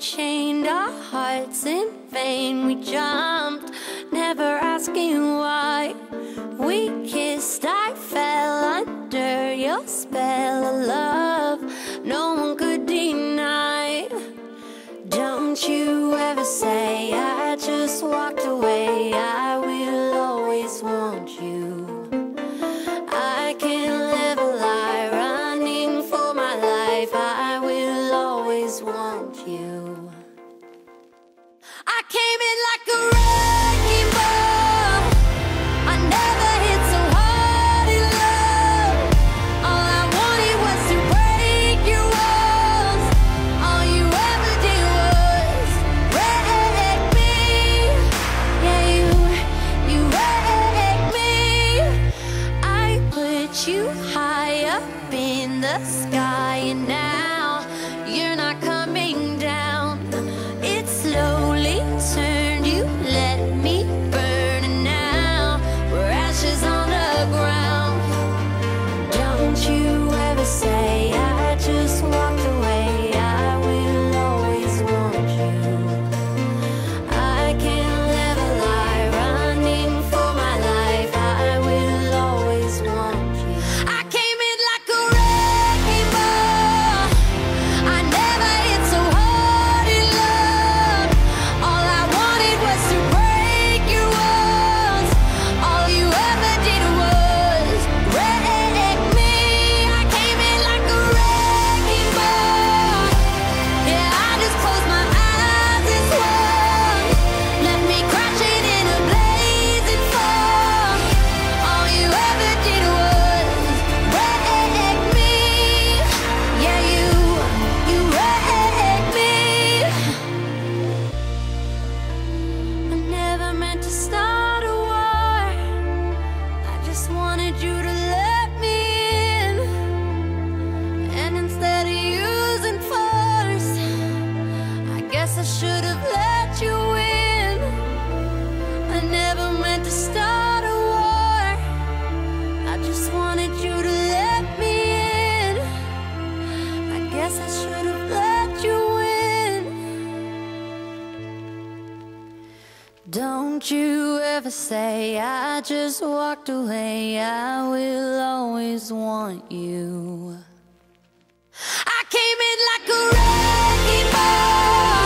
chained our hearts in vain. We jumped, never asking why. We kissed, I fell under your spell of love no one could deny. Don't you ever say I just walked away. I will always want you. I came in like a wrecking ball. I never hit so hard in love. All I wanted was to break your walls. All you ever did was wreck me. Yeah, you wrecked me. I put you high up in the sky, and now you're not coming down. It slowly turned, you let me burn, and now we're ashes on the ground. Don't you ever say I just walked away. I will always want you. I can live a lie, running for my life. I will always want you. I came in like a wrecking ball. I never hit so hard. I should have let you in. I never meant to start a war. I just wanted you to let me in. I guess I should have let you in. Don't you ever say I just walked away. I will always want you. I came in like a wrecking ball.